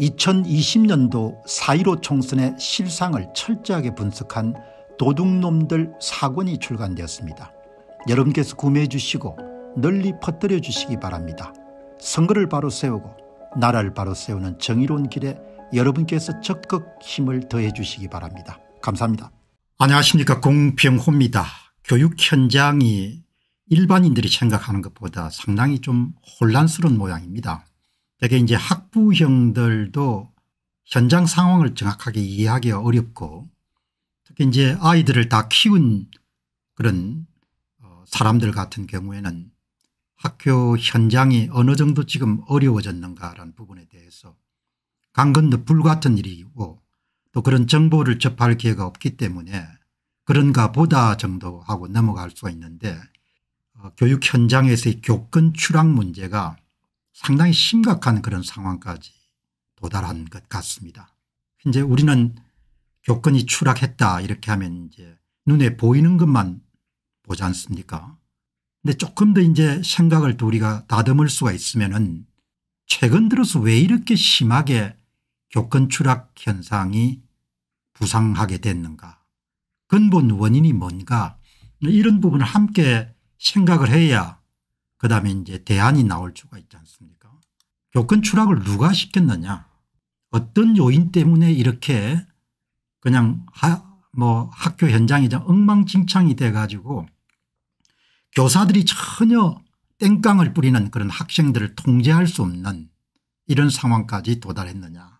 2020년도 4.15 총선의 실상을 철저하게 분석한 도둑놈들 4권이 출간되었습니다. 여러분께서 구매해 주시고 널리 퍼뜨려 주시기 바랍니다. 선거를 바로 세우고 나라를 바로 세우는 정의로운 길에 여러분께서 적극 힘을 더해 주시기 바랍니다. 감사합니다. 안녕하십니까, 공병호입니다. 교육 현장이 일반인들이 생각하는 것보다 상당히 좀 혼란스러운 모양입니다. 되게 이제 학부형들도 현장 상황을 정확하게 이해하기가 어렵고, 특히 이제 아이들을 다 키운 그런 사람들 같은 경우에는 학교 현장이 어느 정도 지금 어려워졌는가라는 부분에 대해서 강 건너 불 같은 일이고, 또 그런 정보를 접할 기회가 없기 때문에 그런가 보다 정도 하고 넘어갈 수가 있는데, 교육 현장에서의 교권 추락 문제가 상당히 심각한 그런 상황까지 도달한 것 같습니다. 이제 우리는 교권이 추락했다 이렇게 하면 이제 눈에 보이는 것만 보지 않습니까? 근데 조금 더 이제 생각을 또 우리가 다듬을 수가 있으면은 최근 들어서 왜 이렇게 심하게 교권 추락 현상이 부상하게 됐는가, 근본 원인이 뭔가, 이런 부분을 함께 생각을 해야 그 다음에 이제 대안이 나올 수가 있지 않습니까? 교권 추락을 누가 시켰느냐, 어떤 요인 때문에 이렇게 그냥 학교 현장이 엉망진창이 돼 가지고 교사들이 전혀 땡깡을 뿌리는 그런 학생들을 통제할 수 없는 이런 상황까지 도달했느냐.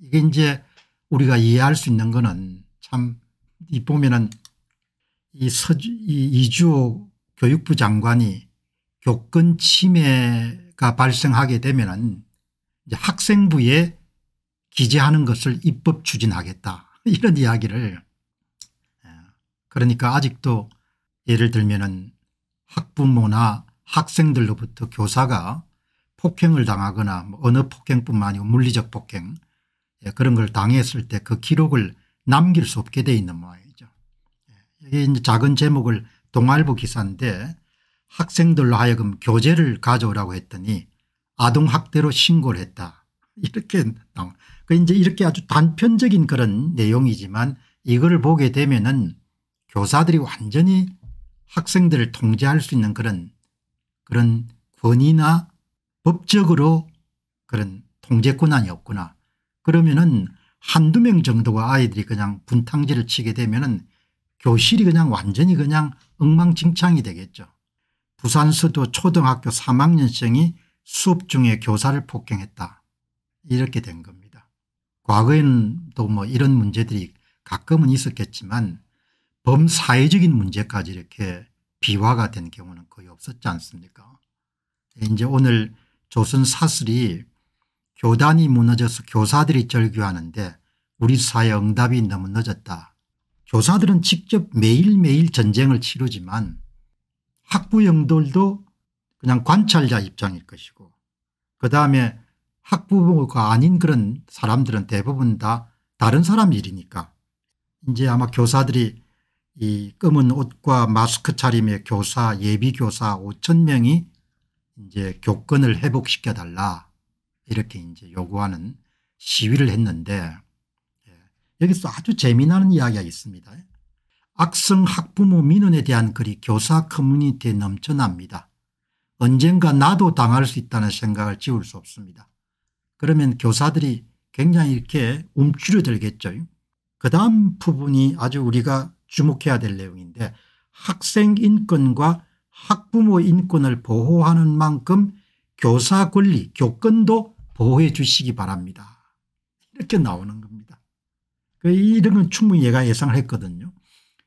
이게 이제 우리가 이해할 수 있는 거는 참, 이 보면은 이주호 교육부 장관이 교권 침해가 발생하게 되면은 이제 학생부에 기재하는 것을 입법 추진하겠다 이런 이야기를, 그러니까 아직도 예를 들면은 학부모나 학생들로부터 교사가 폭행을 당하거나 언어 폭행뿐만 아니고 물리적 폭행, 그런 걸 당했을 때 그 기록을 남길 수 없게 돼 있는 모양이죠. 이게 이제 작은 제목을 동아일보 기사인데, 학생들로 하여금 교재를 가져오라고 했더니 아동학대로 신고를 했다 이렇게 나옵니다. 이제 이렇게 아주 단편적인 그런 내용이지만 이걸 보게 되면은 교사들이 완전히 학생들을 통제할 수 있는 그런 권위나 법적으로 그런 통제 권한이 없구나. 그러면은 한두 명 정도가 아이들이 그냥 분탕질을 치게 되면은 교실이 그냥 완전히 그냥 엉망진창이 되겠죠. 부산 서도 초등학교 3학년생이 수업 중에 교사를 폭행했다 이렇게 된 겁니다. 과거에는 또 뭐 이런 문제들이 가끔은 있었겠지만 범사회적인 문제까지 이렇게 비화가 된 경우는 거의 없었지 않습니까? 이제 오늘 조선 사슬이 교단이 무너져서 교사들이 절규하는데 우리 사회 응답이 너무 늦었다. 교사들은 직접 매일매일 전쟁을 치르지만 학부형들도 그냥 관찰자 입장일 것이고, 그다음에 학부모가 아닌 그런 사람들은 대부분 다 다른 사람 일이니까 이제 아마 교사들이 이 검은 옷과 마스크 차림의 교사, 예비교사 5,000명이 이제 교권을 회복시켜 달라 이렇게 이제 요구하는 시위를 했는데, 여기서 아주 재미나는 이야기가 있습니다. 악성 학부모 민원에 대한 글이 교사 커뮤니티에 넘쳐납니다. 언젠가 나도 당할 수 있다는 생각을 지울 수 없습니다. 그러면 교사들이 굉장히 이렇게 움츠러들겠죠. 그 다음 부분이 아주 우리가 주목해야 될 내용인데, 학생 인권과 학부모 인권을 보호하는 만큼 교사 권리, 교권도 보호해 주시기 바랍니다. 이렇게 나오는 겁니다. 이런 건 충분히 얘가 예상을 했거든요.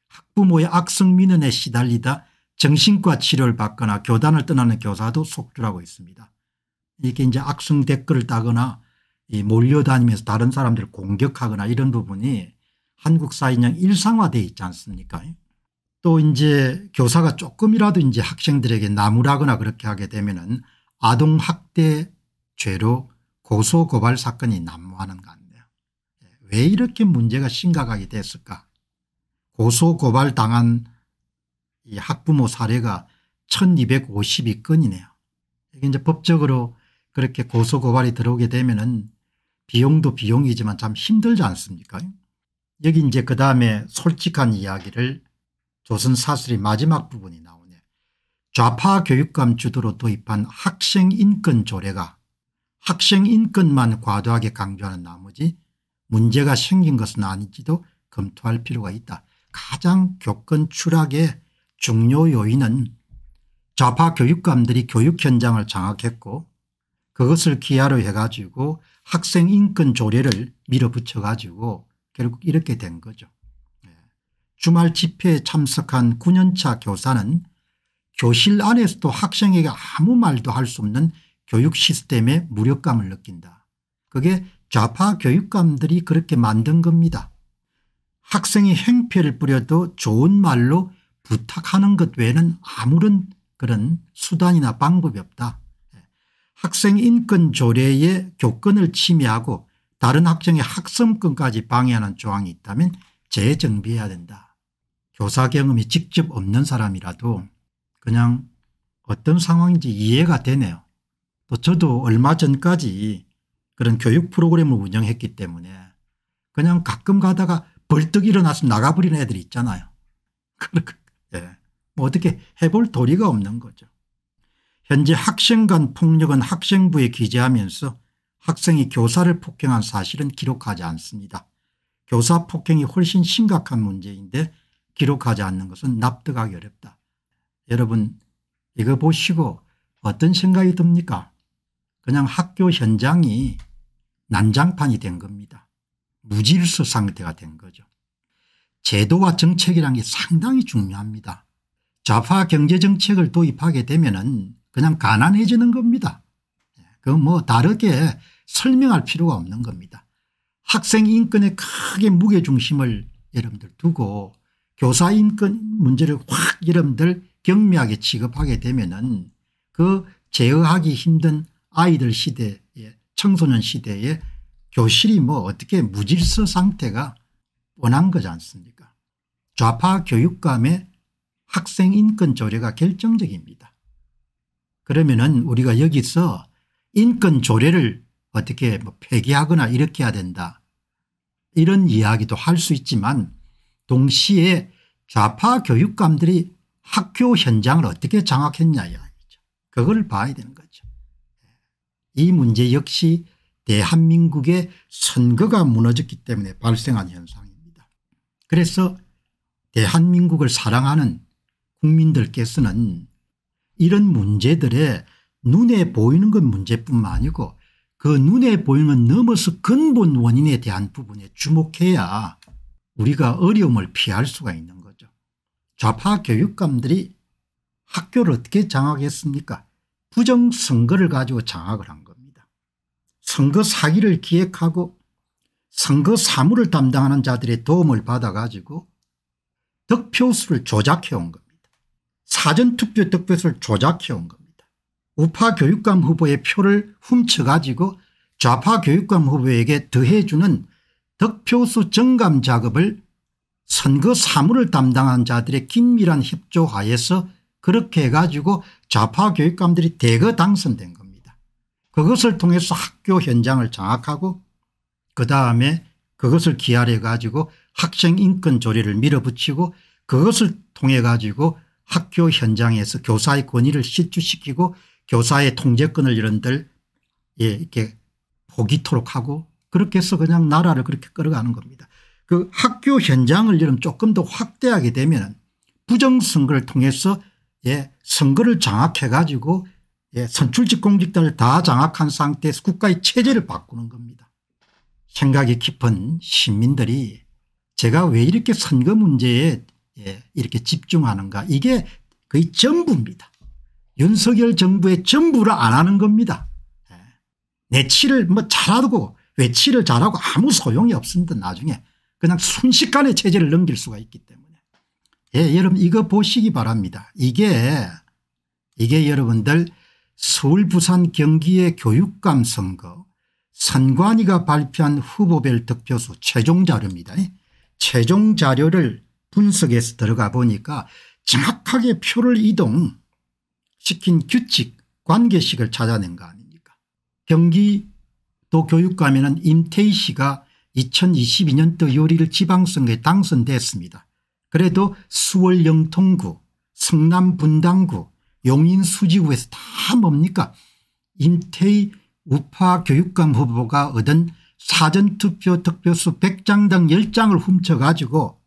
학부모의 악성 민원에 시달리다 정신과 치료를 받거나 교단을 떠나는 교사도 속출하고 있습니다. 이렇게 이제 악성 댓글을 따거나 몰려다니면서 다른 사람들을 공격하거나 이런 부분이 한국 사회는 일상화되어 있지 않습니까? 또 이제 교사가 조금이라도 이제 학생들에게 나무라거나 그렇게 하게 되면은 아동학대죄로 고소고발 사건이 난무하는 것 같네요. 왜 이렇게 문제가 심각하게 됐을까? 고소고발 당한 이 학부모 사례가 1252건이네요. 이게 이제 법적으로 그렇게 고소고발이 들어오게 되면은 비용도 비용이지만 참 힘들지 않습니까? 여기 이제 그 다음에 솔직한 이야기를 조선 사슬이 마지막 부분이 나오네. 좌파 교육감 주도로 도입한 학생 인권 조례가 학생 인권만 과도하게 강조하는 나머지 문제가 생긴 것은 아닌지도 검토할 필요가 있다. 가장 교권 추락의 중요 요인은 좌파 교육감들이 교육 현장을 장악했고 그것을 기아로 해가지고 학생 인권 조례를 밀어붙여가지고 결국 이렇게 된 거죠. 주말 집회에 참석한 9년차 교사는 교실 안에서도 학생에게 아무 말도 할 수 없는 교육 시스템의 무력감을 느낀다. 그게 좌파 교육감들이 그렇게 만든 겁니다. 학생이 행패를 부려도 좋은 말로 부탁하는 것 외에는 아무런 그런 수단이나 방법이 없다. 학생 인권 조례의 교권을 침해하고 다른 학생의 학습권까지 방해하는 조항이 있다면 재정비해야 된다. 교사 경험이 직접 없는 사람이라도 그냥 어떤 상황인지 이해가 되네요. 또 저도 얼마 전까지 그런 교육 프로그램을 운영했기 때문에 그냥 가끔 가다가 벌떡 일어나서 나가버리는 애들이 있잖아요. 예. 뭐 어떻게 해볼 도리가 없는 거죠. 현재 학생 간 폭력은 학생부에 기재하면서 학생이 교사를 폭행한 사실은 기록하지 않습니다. 교사 폭행이 훨씬 심각한 문제인데 기록하지 않는 것은 납득하기 어렵다. 여러분 이거 보시고 어떤 생각이 듭니까? 그냥 학교 현장이 난장판이 된 겁니다. 무질서 상태가 된 거죠. 제도와 정책이란 게 상당히 중요합니다. 좌파 경제정책을 도입하게 되면은 그냥 가난해지는 겁니다. 그건 뭐 다르게 설명할 필요가 없는 겁니다. 학생 인권에 크게 무게중심을 여러분들 두고 교사 인권 문제를 확 여러분들 경미하게 취급하게 되면은 그 제어하기 힘든 아이들 시대에 청소년 시대에 교실이 뭐 어떻게 무질서 상태가 원한 거지 않습니까? 좌파 교육감의 학생 인권 조례가 결정적입니다. 그러면은 우리가 여기서 인권 조례를 어떻게 뭐 폐기하거나 이렇게 해야 된다 이런 이야기도 할 수 있지만 동시에 좌파 교육감들이 학교 현장을 어떻게 장악했냐 이야기죠. 그걸 봐야 되는 거죠. 이 문제 역시 대한민국의 선거가 무너졌기 때문에 발생한 현상입니다. 그래서 대한민국을 사랑하는 국민들께서는 이런 문제들에 눈에 보이는 건 문제뿐만 아니고 그 눈에 보이는 건 넘어서 근본 원인에 대한 부분에 주목해야 우리가 어려움을 피할 수가 있는 거죠. 좌파 교육감들이 학교를 어떻게 장악했습니까? 부정선거를 가지고 장악을 한 겁니다. 선거 사기를 기획하고 선거 사무를 담당하는 자들의 도움을 받아가지고 득표수를 조작해온 겁니다. 사전투표 득표수를 조작해온 겁니다. 우파 교육감 후보의 표를 훔쳐가지고 좌파 교육감 후보에게 더해주는 득표수 정감 작업을 선거 사무를 담당한 자들의 긴밀한 협조 하에서 그렇게 해가지고 좌파 교육감들이 대거 당선된 겁니다. 그것을 통해서 학교 현장을 장악하고 그다음에 그것을 기아로 해가지고 학생 인권 조례를 밀어붙이고 그것을 통해 가지고 학교 현장에서 교사의 권위를 실추시키고 교사의 통제권을 이런들 이렇게 포기토록 하고 그렇게 해서 그냥 나라를 그렇게 끌어가는 겁니다. 그 학교 현장을 이런 조금 더 확대하게 되면 부정선거를 통해서 선거를 장악해 가지고 선출직 공직자를 다 장악한 상태에서 국가의 체제를 바꾸는 겁니다. 생각이 깊은 시민들이 제가 왜 이렇게 선거 문제에 이렇게 집중하는가 이게 거의 전부입니다. 윤석열 정부의 전부를 안 하는 겁니다. 내치를 뭐 잘하고 외치를 잘하고 아무 소용이 없습니다. 나중에 그냥 순식간에 체제를 넘길 수가 있기 때문에 여러분 이거 보시기 바랍니다. 이게 여러분들 서울 부산 경기의 교육감 선거 선관위가 발표한 후보별 득표수 최종 자료입니다. 최종 자료를 분석에서 들어가 보니까 정확하게 표를 이동시킨 규칙 관계식을 찾아낸 거 아닙니까? 경기도 또 교육감에는 임태희 씨가 2022년도 요리를 지방선거에 당선됐습니다. 그래도 수월 영통구, 성남 분당구, 용인 수지구에서 다 뭡니까? 임태희 우파 교육감 후보가 얻은 사전투표 득표수 100장당 10장을 훔쳐가지고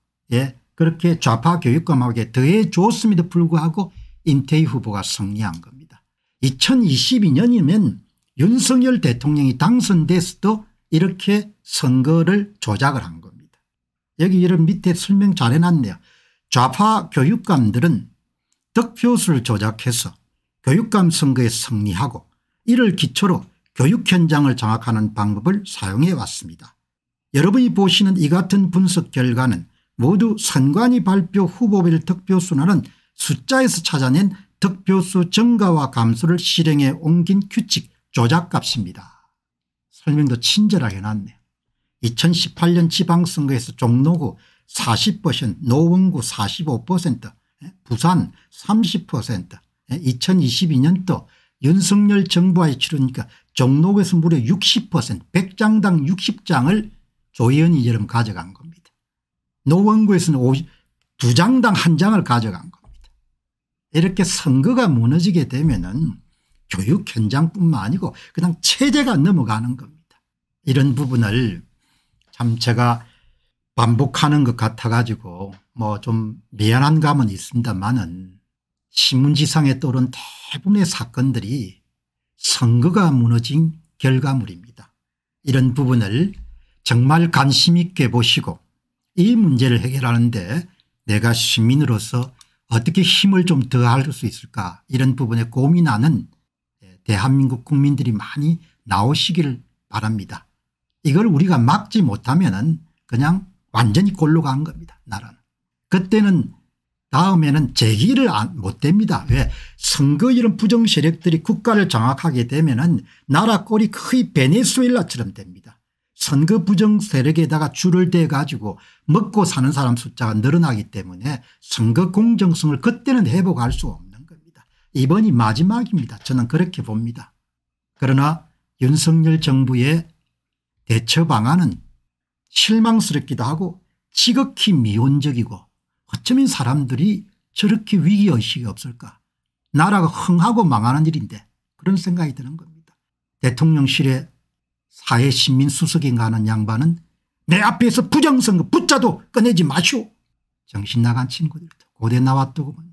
그렇게 좌파 교육감에게 더해줬음에도 불구하고 임태희 후보가 승리한 겁니다. 2022년이면 윤석열 대통령이 당선됐어도 이렇게 선거를 조작을 한 겁니다. 여기 이런 밑에 설명 잘 해놨네요. 좌파 교육감들은 득표수를 조작해서 교육감 선거에 승리하고 이를 기초로 교육 현장을 장악하는 방법을 사용해 왔습니다. 여러분이 보시는 이 같은 분석 결과는 모두 선관위 발표 후보별 득표수라는 숫자에서 찾아낸 득표수 증가와 감소를 실행에 옮긴 규칙 조작값입니다. 설명도 친절하게 해놨네요. 2018년 지방선거에서 종로구 40%, 노원구 45%, 부산 30%, 2022년도 윤석열 정부와의 치르니까 종로구에서 무려 60%, 100장당 60장을 조희연이 이름 가져간 겁니다. 노원구에서는 2장당 1장을 가져간 겁니다. 이렇게 선거가 무너지게 되면은 교육 현장뿐만 아니고 그냥 체제가 넘어가는 겁니다. 이런 부분을 참 제가 반복하는 것 같아 가지고 뭐 좀 미안한 감은 있습니다만은 신문지상에 떠오른 대부분의 사건들이 선거가 무너진 결과물입니다. 이런 부분을 정말 관심 있게 보시고 이 문제를 해결하는데 내가 시민으로서 어떻게 힘을 좀 더할 수 있을까, 이런 부분에 고민하는 대한민국 국민들이 많이 나오시길 바랍니다. 이걸 우리가 막지 못하면은 그냥 완전히 골로 간 겁니다. 나라는. 그때는 다음에는 제기를 못 됩니다. 왜? 선거 이런 부정 세력들이 국가를 장악하게 되면은 나라 꼴이 거의 베네수엘라처럼 됩니다. 선거 부정 세력에다가 줄을 대 가지고 먹고 사는 사람 숫자가 늘어나기 때문에 선거 공정성을 그때는 회복할 수 없는 겁니다. 이번이 마지막입니다. 저는 그렇게 봅니다. 그러나 윤석열 정부의 대처 방안은 실망스럽기도 하고 지극히 미온적이고 어쩌면 사람들이 저렇게 위기의식이 없을까. 나라가 흥하고 망하는 일인데, 그런 생각이 드는 겁니다. 대통령실에 사회신민수석인가 하는 양반은 내 앞에서 부정선거 붙자도 꺼내지 마시오. 정신나간 친구들도 고대 나왔더군요.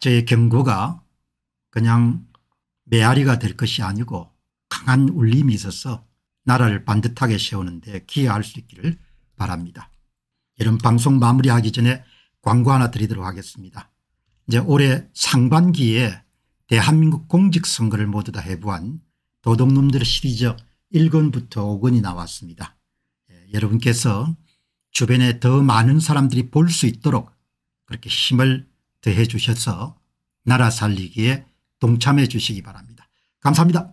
저의 경고가 그냥 메아리가 될 것이 아니고 강한 울림이 있어서 나라를 반듯하게 세우는데 기여할 수 있기를 바랍니다. 이런 방송 마무리하기 전에 광고 하나 드리도록 하겠습니다. 이제 올해 상반기에 대한민국 공직선거를 모두 다 해부한 도둑놈들 시리즈 1권부터 5권이 나왔습니다. 여러분께서 주변에 더 많은 사람들이 볼 수 있도록 그렇게 힘을 더해 주셔서 나라 살리기에 동참해 주시기 바랍니다. 감사합니다.